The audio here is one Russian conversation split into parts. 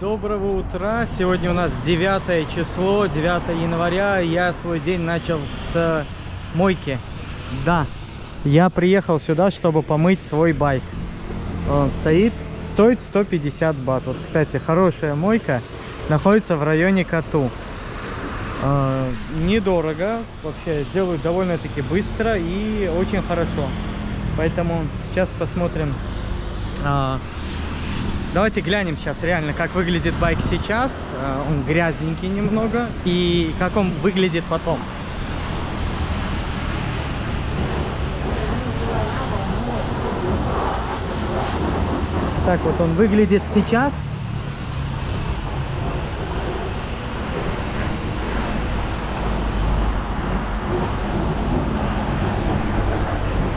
Доброго утра! Сегодня у нас 9 число, 9 января. Я свой день начал с мойки. Да, я приехал сюда, чтобы помыть свой байк. Он стоит 150 бат. Вот, кстати, хорошая мойка. Находится в районе Кату. Недорого. Вообще, делают довольно-таки быстро и очень хорошо. Поэтому сейчас посмотрим... Давайте глянем сейчас реально, как выглядит байк сейчас. Он грязненький немного. И как он выглядит потом. Так вот он выглядит сейчас.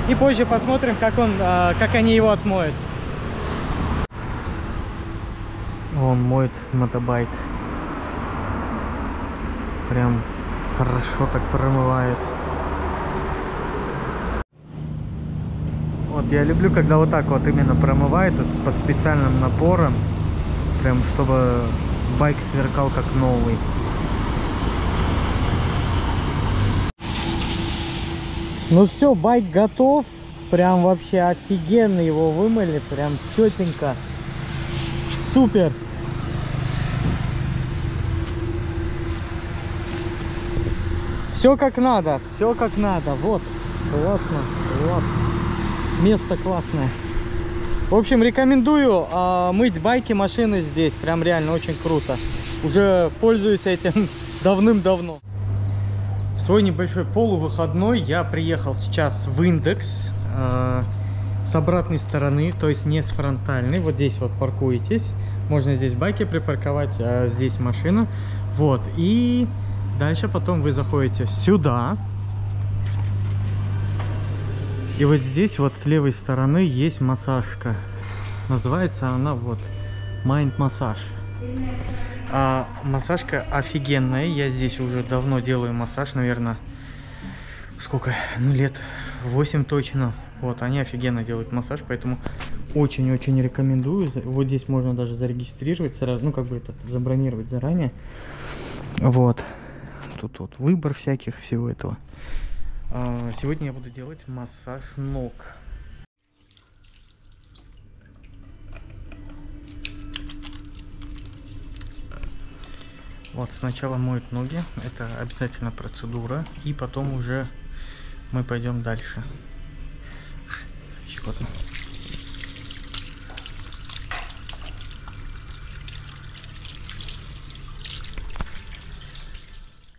И позже посмотрим, как они его отмоют. Он моет мотобайк. Прям хорошо так промывает. Вот я люблю, когда вот так вот именно промывает под специальным напором. Прям чтобы байк сверкал как новый. Ну все, байк готов. Прям вообще офигенно его вымыли. Прям четенько. Супер! Все как надо, все как надо. Вот, классно, классно. Место классное. В общем, рекомендую мыть байки, машины здесь. Прям реально очень круто. Уже пользуюсь этим давным-давно. В свой небольшой полувыходной я приехал сейчас в Индекс. С обратной стороны, то есть не с фронтальной. Вот здесь вот паркуетесь. Можно здесь байки припарковать, а здесь машина. Вот. И дальше потом вы заходите сюда. И вот здесь вот с левой стороны есть массажка. Называется она вот Mind Massage. Массажка офигенная. Я здесь уже давно делаю массаж, наверное, сколько? Ну, лет 8 точно. Вот, они офигенно делают массаж, поэтому очень-очень рекомендую. Вот здесь можно даже зарегистрировать сразу, ну, как бы это, забронировать заранее. Вот. Тут вот выбор всяких, всего этого. Сегодня я буду делать массаж ног. Вот, сначала моют ноги, это обязательно процедура, и потом уже мы пойдем дальше. Потом.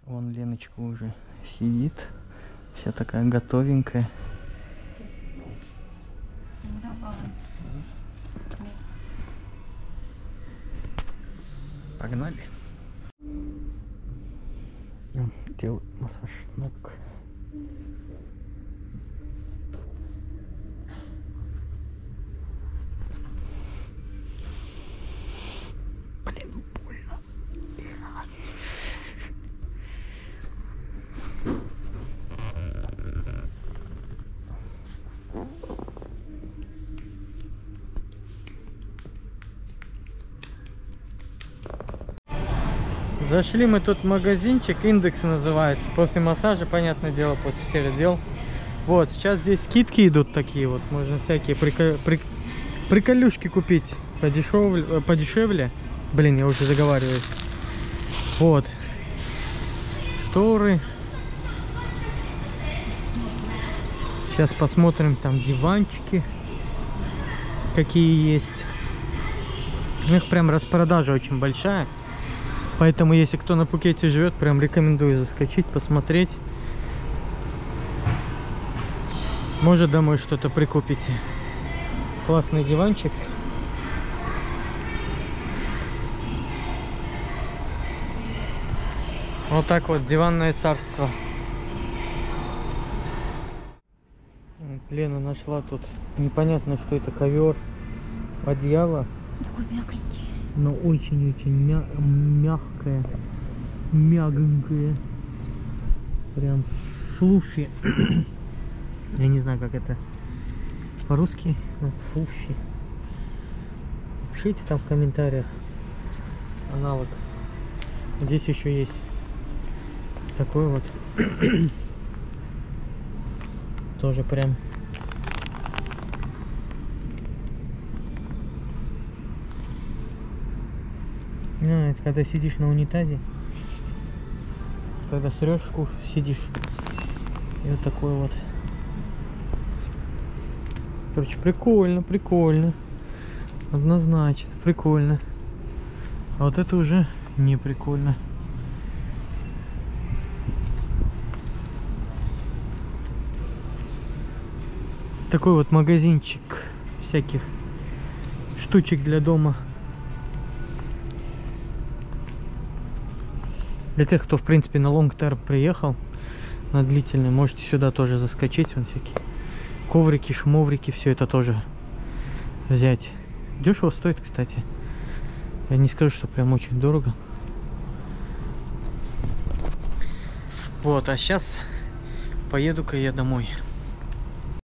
Вон Леночка уже сидит, вся такая готовенькая. Погнали. Делаю массаж ног. Зашли мы тут в магазинчик, Индекс называется. После массажа, понятное дело, после всех дел. Вот, сейчас здесь скидки идут такие вот. Можно всякие приколюшки купить подешевле. Блин, я уже заговариваюсь. Вот. Шторы. Сейчас посмотрим, там диванчики какие есть. У них прям распродажа очень большая. Поэтому, если кто на Пхукете живет, прям рекомендую заскочить, посмотреть. Может, домой что-то прикупите. Классный диванчик. Вот так вот, диванное царство. Лена нашла тут непонятно, что это, ковер, одеяло. Такой мягкий. Но очень-очень мягкое, прям флуфи. Я не знаю, как это по-русски, но флуфи. Пишите там в комментариях, аналог. Здесь еще есть такой вот. Тоже прям это когда сидишь на унитазе, когда срешь, сидишь, и вот такой вот. Короче, прикольно, прикольно, однозначно прикольно. А вот это уже не прикольно. Такой вот магазинчик всяких штучек для дома. Для тех, кто в принципе на лонг-терм приехал, на длительный, можете сюда тоже заскочить. Вон всякие коврики, шмоврики, все это тоже взять. Дешево стоит, кстати. Я не скажу, что прям очень дорого. Вот, а сейчас поеду-ка я домой.